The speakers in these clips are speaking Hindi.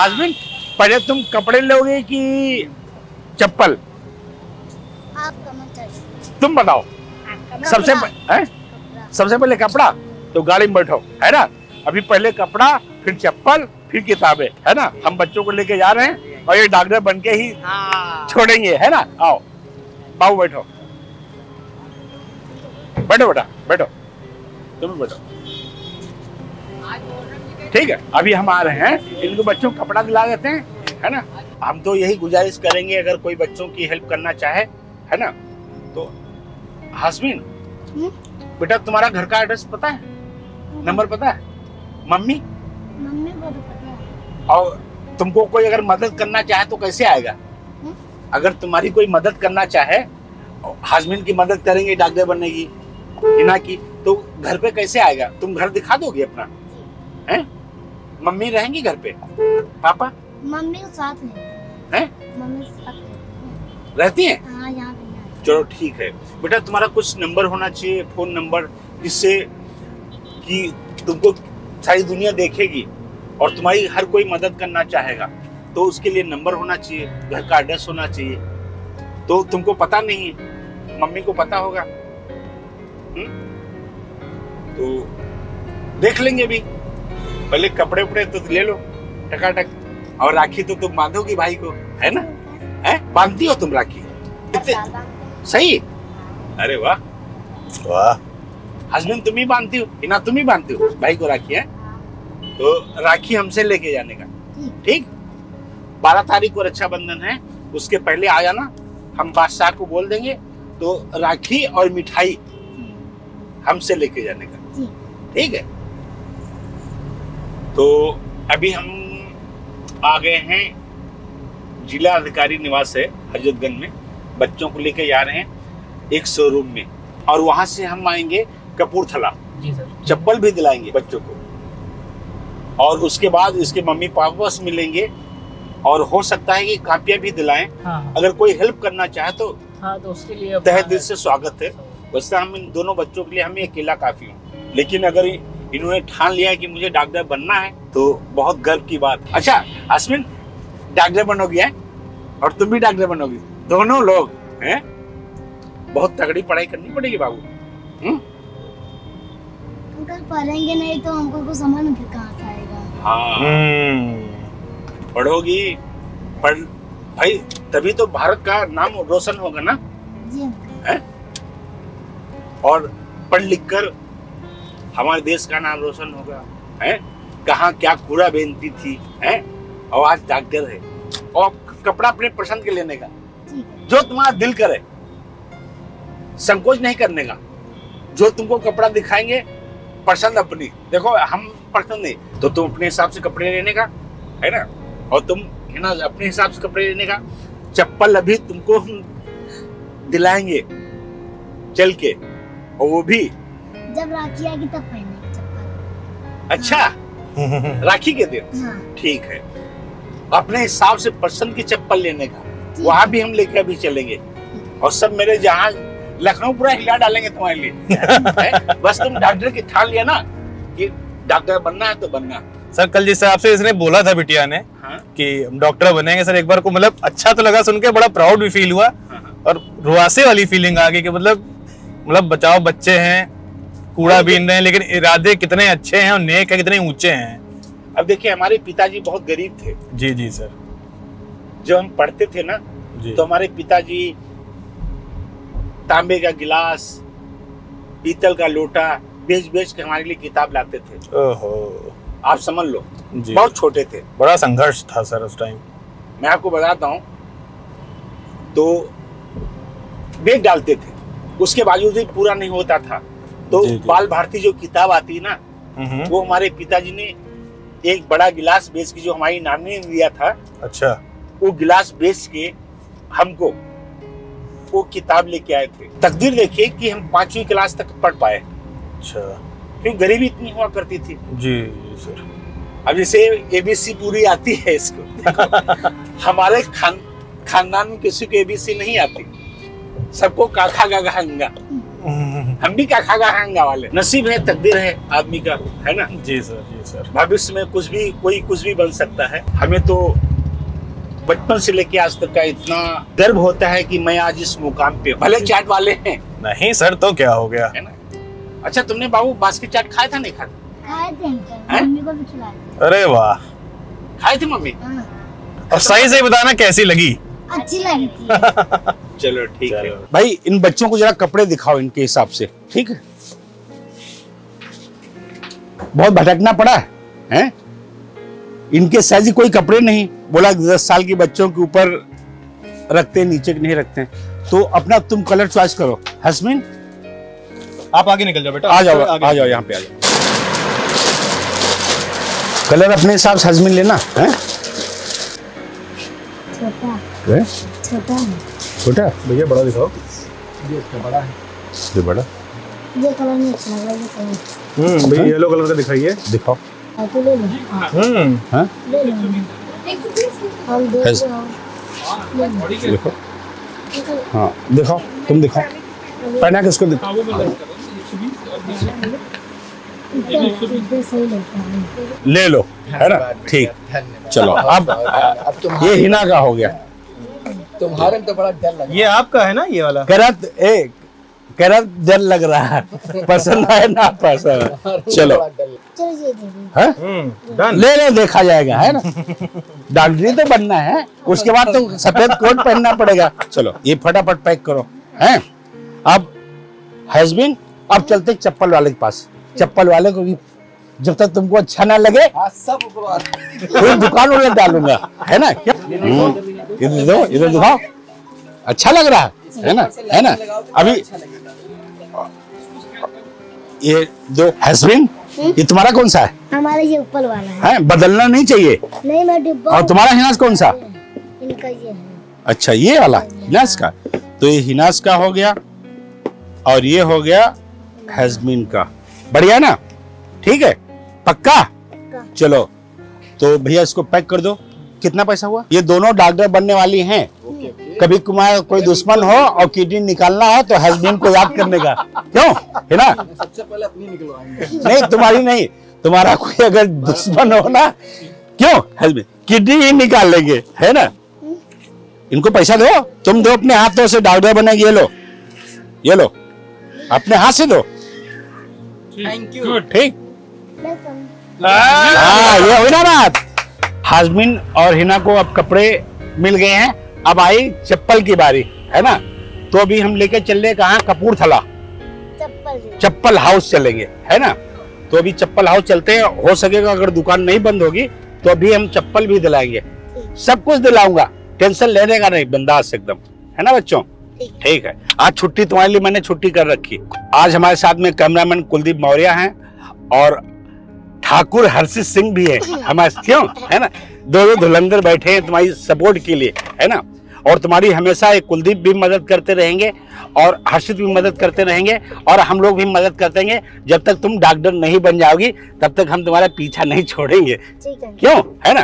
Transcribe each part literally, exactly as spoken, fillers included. आजमिन, पहले तुम कपड़े लोगे कि चप्पल? तुम बताओ। सबसे सबसे पहले कपड़ा। तो गाड़ी में बैठो, है ना? अभी पहले कपड़ा, फिर चप्पल, फिर किताबें, है ना? हम बच्चों को लेके जा रहे हैं और ये डॉक्टर बनके ही छोड़ेंगे, है ना? आओ बाबू, बैठो बैठो बेटा, बैठो तुम, बैठो। ठीक है, अभी हम आ रहे हैं, इनको बच्चों को कपड़ा दिला देते हैं, है ना? हम तो यही गुजारिश करेंगे, अगर कोई बच्चों की हेल्प करना चाहे, है ना? तो हासमीन बेटा, तुम्हारा घर का एड्रेस पता है, नंबर पता है? मम्मी मम्मी को पता है। और तुमको कोई अगर मदद करना चाहे तो कैसे आएगा? हुँ? अगर तुम्हारी कोई मदद करना चाहे, हासमीन की मदद करेंगे डॉक्टर बनने की, हिना की, तो घर पे कैसे आएगा? तुम घर दिखा दोगे अपना? है मम्मी रहेंगी घर पे? पापा मम्मी के साथ नहीं है, मम्मी साथ रहती है। हाँ, यहाँ पे। चलो ठीक है बेटा, तुम्हारा कुछ नंबर होना चाहिए, फोन नंबर, जिससे कि तुमको सारी दुनिया देखेगी और तुम्हारी हर कोई मदद करना चाहेगा, तो उसके लिए नंबर होना चाहिए, घर का एड्रेस होना चाहिए। तो तुमको पता नहीं है, मम्मी को पता होगा। हुँ? तो देख लेंगे भी, पहले कपड़े उपड़े तो ले लो टकाटक, और राखी तो तुम बांधोगी भाई को, है ना? है, बांधती हो तुम राखी? सही। अरे वाह वाह, हस्बैंड तुम ही बांधती हो, हिना तुम ही बांधती हो भाई को राखी? है तो राखी हमसे लेके जाने का, ठीक? बारह तारीख को रक्षाबंधन है, उसके पहले आ जाना, हम बादशाह को बोल देंगे, तो राखी और मिठाई हमसे लेके जाने का, ठीक है? तो अभी हम आ गए हैं जिला अधिकारी निवास से, हजरतगंज में, बच्चों को लेके जा रहे हैं एक शोरूम में, और वहां से हम आएंगे कपूरथला। जी सर। चप्पल भी दिलाएंगे बच्चों को, और उसके बाद इसके मम्मी पापा से मिलेंगे, और हो सकता है कि कापियां भी दिलाएं। हाँ। अगर कोई हेल्प करना चाहे तो, हाँ, तो उसके लिए तहे दिल से स्वागत है। वैसे हम इन दोनों बच्चों के लिए हमें अकेला काफी हूँ, लेकिन अगर इन्होंने ठान लिया कि मुझे डॉक्टर बनना है तो बहुत गर्व की बात। अच्छा आसमीन, डॉक्टर बनोगी है और तुम भी डॉक्टर बनोगी, दोनों लोग हैं। बहुत तगड़ी पढ़ाई करनी पड़ेगी बाबू। हम्म, अगर पढ़ेंगे नहीं तो हमको कुछ समझ में कहाँ से आएगा। हाँ पढ़ोगी, पढ़ भाई, तभी तो भारत का नाम रोशन होगा ना। जी। है? और पढ़ लिख कर हमारे देश का नाम रोशन होगा, हैं? कहाँ क्या कूड़ा बेनती थी, हैं? और आज डॉक्टर है। और कपड़ा अपने पसंद के लेने का, जो तुम्हारा दिल करे, संकोच नहीं करने का। जो तुमको कपड़ा दिखाएंगे, पसंद अपनी, देखो हम पसंद नहीं तो तुम अपने हिसाब से कपड़े लेने का, है ना? और तुम, है ना, अपने हिसाब से कपड़े लेने का। चप्पल अभी तुमको दिलाएंगे चल के, और वो भी जब राखी आएगी तब पहनेंगे चप्पल। अच्छा। हाँ। राखी के दिन? हाँ। ठीक है, अपने हिसाब से पसंद की चप्पल लेने का, वहाँ भी हम लेकर भी चलेंगे, और सब मेरे जहाँ लखनऊ पूरा हिला डालेंगे तुम्हारे लिए। बस तुम डॉक्टर की ठान लिया ना कि डॉक्टर बनना है तो बनना। सर कल जिस हिसाब से इसने बोला था बिटिया ने, हाँ? कि डॉक्टर बनेंगे सर, एक बार को मतलब अच्छा तो लगा सुन के, बड़ा प्राउड भी फील हुआ, और रुआसे वाली फीलिंग आ गई कि मतलब मतलब बचाओ बच्चे हैं, कूड़ा बीन रहे हैं, लेकिन इरादे कितने अच्छे हैं और नेक है, कितने ऊंचे हैं। अब देखिए, हमारे पिताजी बहुत गरीब थे। जी जी सर। जब हम पढ़ते थे ना, तो हमारे पिताजी तांबे का गिलास, पीतल का लोटा बेच बेच के हमारे लिए किताब लाते थे। ओहो। आप समझ लो, बहुत छोटे थे। बड़ा संघर्ष था सर उस टाइम। मैं आपको बताता हूँ, तो बेच डालते थे, उसके बावजूद भी पूरा नहीं होता था, तो बाल भारती जो किताब आती है ना, वो हमारे पिताजी ने एक बड़ा गिलास बेच के, जो हमारी नानी ने दिया था, अच्छा, वो गिलास बेच के हमको वो किताब लेके आए थे। तकदीर देखिए कि हम पांचवी क्लास तक पढ़ पाए। अच्छा। क्यों गरीबी इतनी हुआ करती थी। जी जी सर। अब जैसे एबीसी पूरी आती है इसको, हमारे खान खानदान में किसी को एबीसी नहीं आती, सबको काखा गाघा अंगा। हम भी क्या खागा खाएंगा वाले। नसीब है, तकदीर है आदमी का, है ना। जी सर, जी सर। भविष्य में कुछ भी, कोई कुछ भी बन सकता है। हमें तो बचपन से लेके आज तक का इतना गर्व होता है कि मैं आज इस मुकाम पे, भले चाट वाले हैं। नहीं सर, तो क्या हो गया, है ना। अच्छा, तुमने बाबू बास्केट चाट खाया था, नहीं खाया? अरे वाह, खाए थे मम्मी। और सही से बताना कैसी लगी? अच्छी लगी। चलो ठीक है भाई, इन बच्चों को जरा कपड़े दिखाओ इनके हिसाब से, ठीक है। बहुत भटकना पड़ा है, हैं? इनके साइज कोई कपड़े नहीं, बोला दस साल के बच्चों के ऊपर रखते, नीचे नहीं रखते। तो अपना तुम कलर चॉइस करो। हसमीन आप आगे निकल जाओ बेटा, आ जाओ, आ जाओ यहाँ पे, आ जाओ। कलर अपने हिसाब से हजमिन लेना है। छोटा छोटा छोटा भैया, बड़ा दिखाओ। ये इसका बड़ा है, ये बड़ा, ये कलर नहीं अच्छा लग रहा है। हम्म भैया, येलो कलर का दिखाइए, दिखाओ। हम्म हां, ले ले हम देखो। हां दिखाओ, तुम दिखाओ, पहना के इसको दिखाओ। ले लो, है ना, ठीक। चलो अब ये हिना का हो गया, तुम्हारे तो बड़ा डर लग रहा। ये आपका है ना, ये वाला करत एक करत डर लग रहा है। पसंद है ना, पसंद। चलो डन, ले लो, देखा जाएगा, है ना। डॉक्टरी तो बनना है, उसके बाद तो सफेद कोट पहनना पड़ेगा। चलो ये फटाफट पैक करो, है। अब हस्बैंड, अब चलते चप्पल वाले के पास। चप्पल वाले को भी जब तक तुमको अच्छा ना लगे, सब कोई दुकानों में डालूंगा, है ना। इधर दो, इधर दिखाओ, अच्छा लग रहा है, है ना, है ना। अभी ये दो हस्बैंड, ये तुम्हारा कौन सा है? हमारा ये ऊपर वाला है, बदलना नहीं चाहिए। नहीं मैं डिब्बा। और तुम्हारा हिनास कौन सा? इनका ये है। अच्छा, ये वाला हिनास का। तो ये हिनास का हो गया और ये हो गया हस्बैंड का। बढ़िया ना, ठीक है, पक्का? चलो तो भैया इसको पैक कर दो। कितना पैसा हुआ? ये दोनों डॉक्टर बनने वाली हैं। कभी कुमार कोई दुश्मन हो और किडनी निकालना हो तो हस्बैंड को याद करने का, क्यों, है ना। सबसे पहले अपनी निकलवाएंगे। नहीं तुम्हारी नहीं, तुम्हारा कोई अगर दुश्मन हो ना, क्यों, हस्बैंड किडनी ही निकाल लेंगे, है ना। इनको पैसा दो, तुम दो अपने हाथों से, डॉक्टर बनेगी। ये लो, ये लो, अपने हाथ से दो। थैंक यू, ठीक। हाँ, ये हुई ना बात। हाजमिन और हिना को अब कपड़े मिल गए हैं। अब आई चप्पल की बारी, है ना। तो अभी हम लेके चले कहाँ? कपूरथला चप्पल चप्पल हाउस चलेंगे, है ना। तो अभी चप्पल हाउस चलते हैं, हो सकेगा अगर दुकान नहीं बंद होगी तो अभी हम चप्पल भी दिलाएंगे, सब कुछ दिलाऊंगा, टेंशन लेने का नहीं, बिंदास एकदम, है ना बच्चों। ठीक है, आज छुट्टी तुम्हारे लिए मैंने छुट्टी कर रखी। आज हमारे साथ में कैमरामैन कुलदीप मौर्या हैं और ठाकुर हर्षित सिंह भी हैं हमारे, क्यों, है ना। दोनों धुलंधर बैठे हैं तुम्हारी सपोर्ट के लिए, है ना। और तुम्हारी हमेशा एक कुलदीप भी मदद करते रहेंगे और हर्षित भी मदद करते रहेंगे और हम लोग भी मदद करते। जब तक तुम डॉक्टर नहीं बन जाओगी तब तक हम तुम्हारा पीछा नहीं छोड़ेंगे, क्यों, है ना।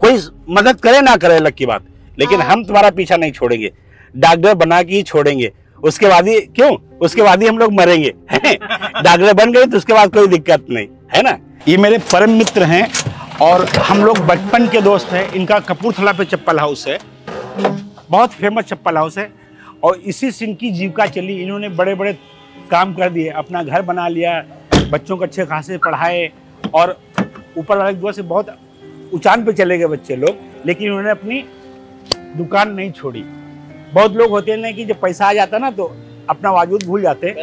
कोई मदद करे ना करे अलग की बात, लेकिन हम तुम्हारा पीछा नहीं छोड़ेंगे। डॉक्टर बना के ही छोड़ेंगे, उसके बाद ही, क्यों, उसके बाद ही हम लोग मरेंगे। डॉक्टर बन गए तो उसके बाद कोई दिक्कत नहीं, है ना। ये मेरे परम मित्र हैं और हम लोग बचपन के दोस्त हैं। इनका कपूरथला पे चप्पल हाउस है, बहुत फेमस चप्पल हाउस है। और इसी से इनकी जीविका चली, इन्होंने बड़े बड़े काम कर दिए, अपना घर बना लिया, बच्चों को अच्छे खासे पढ़ाए और ऊपर वाले दुआ से बहुत ऊंचान पे चले गए बच्चे लोग, लेकिन उन्होंने अपनी दुकान नहीं छोड़ी। बहुत लोग होते हैं ना कि जब पैसा आ जाता ना तो अपना वजूद भूल जाते हैं।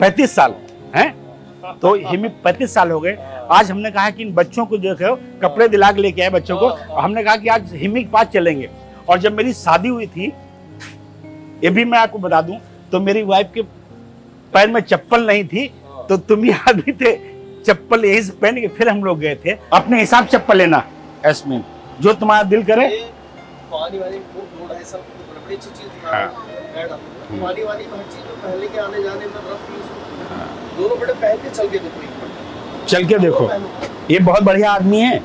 पैंतीस साल हैं, तो हिमी पैंतीस साल हो गए। आज हमने कहा कि इन बच्चों को जो है कपड़े दिला के लेके आए बच्चों को। हमने कहा कि आज हिमी के पास चलेंगे। और जब मेरी शादी हुई थी, ये भी मैं आपको बता दूं, तो मेरी वाइफ के पैर में चप्पल नहीं थी, तो तुम ही आदमी थे, चप्पल यही से पहन के फिर हम लोग गए थे। अपने हिसाब चप्पल लेना, एसमिन, जो तुम्हारा दिल करे। चल के देखो, ये बहुत बढ़िया आदमी है,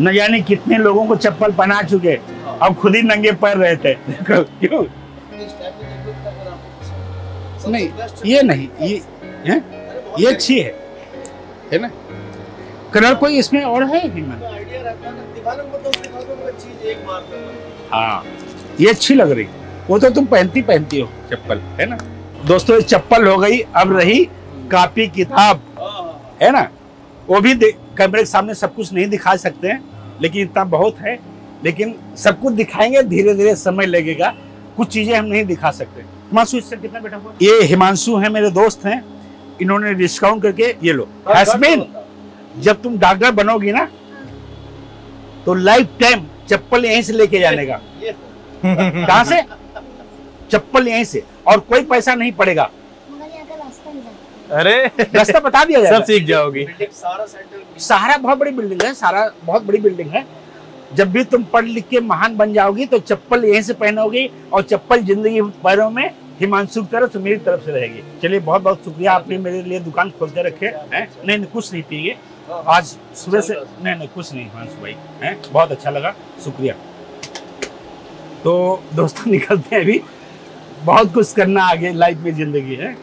न जाने कितने लोगों को चप्पल पहना चुके, अब खुद ही नंगे पैर रहते, क्यों। नहीं ये नहीं ये है ये अच्छी है है ना। कलर कोई इसमें और है हिमन? हाँ ये अच्छी लग रही, वो तो तुम पहनती पहनती हो चप्पल है ना। दोस्तों ये चप्पल हो गई, अब रही कापी किताब है ना। वो भी कैमरे के सामने सब कुछ नहीं दिखा सकते हैं, लेकिन इतना बहुत है। लेकिन सब कुछ दिखाएंगे धीरे धीरे, समय लगेगा, कुछ चीजें हम नहीं दिखा सकते। हिमांशु इससे कितना बेटा हुआ? ये हिमांशु है, मेरे दोस्त हैं, इन्होंने डिस्काउंट करके ये लो। हसमीन जब तुम डॉक्टर बनोगी ना तो लाइफ टाइम चप्पल यहीं से लेके जाने का। कहाँ से? चप्पल यहीं से, और कोई पैसा नहीं पड़ेगा। अरे रास्ता बता दिया जाएगा, सब सीख जाओगी। सहारा बहुत बड़ी बिल्डिंग है, सारा बहुत बड़ी बिल्डिंग है। जब भी तुम पढ़ लिख के महान बन जाओगी तो चप्पल यहीं से पहनोगी, और चप्पल जिंदगी भरों में हिमांशु की तरफ से मेरी तरफ से रहेगी। चलिए बहुत बहुत शुक्रिया, आपने मेरे लिए दुकान खोल के रखे हैं। नहीं नहीं कुछ नहीं पिएंगे आज सुबह से, नहीं नहीं कुछ नहीं हिमांशु भाई है, बहुत अच्छा लगा, शुक्रिया। तो दोस्तों निकलते हैं, अभी बहुत कुछ करना आगे लाइफ में, जिंदगी है।